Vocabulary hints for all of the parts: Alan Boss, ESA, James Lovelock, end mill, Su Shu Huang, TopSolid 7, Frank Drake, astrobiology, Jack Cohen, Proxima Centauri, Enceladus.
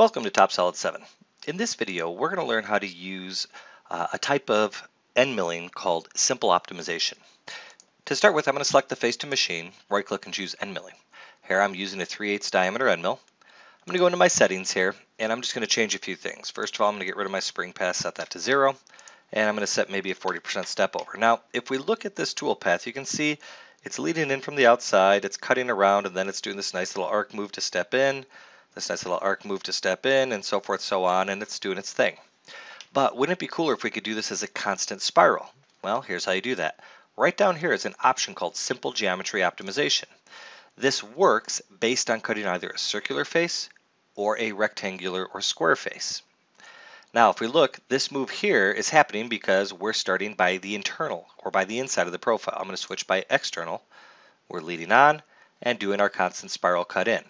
Welcome to TopSolid 7. In this video, we're going to learn how to use a type of end milling called simple optimization. To start with, I'm going to select the face to machine, right click and choose end milling. Here I'm using a 3/8 diameter end mill. I'm going to go into my settings here and I'm just going to change a few things. First of all, I'm going to get rid of my spring pass, set that to 0, and I'm going to set maybe a 40% step over. Now, if we look at this tool path, you can see it's leading in from the outside, it's cutting around, and then it's doing this nice little arc move to step in. This nice little arc move to step in, and so forth, so on, and it's doing its thing. But wouldn't it be cooler if we could do this as a constant spiral? Well, here's how you do that. Right down here is an option called Simple Geometry Optimization. This works based on cutting either a circular face or a rectangular or square face. Now, if we look, this move here is happening because we're starting by the internal or by the inside of the profile. I'm going to switch by external. We're leading on and doing our constant spiral cut in.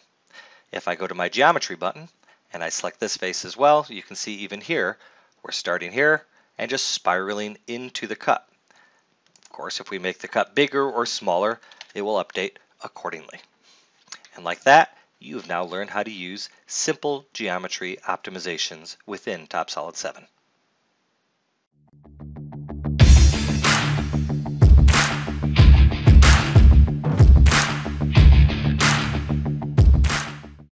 If I go to my geometry button and I select this face as well, you can see even here, we're starting here and just spiraling into the cut. Of course, if we make the cut bigger or smaller, it will update accordingly. And like that, you've now learned how to use simple geometry optimizations within TopSolid 7.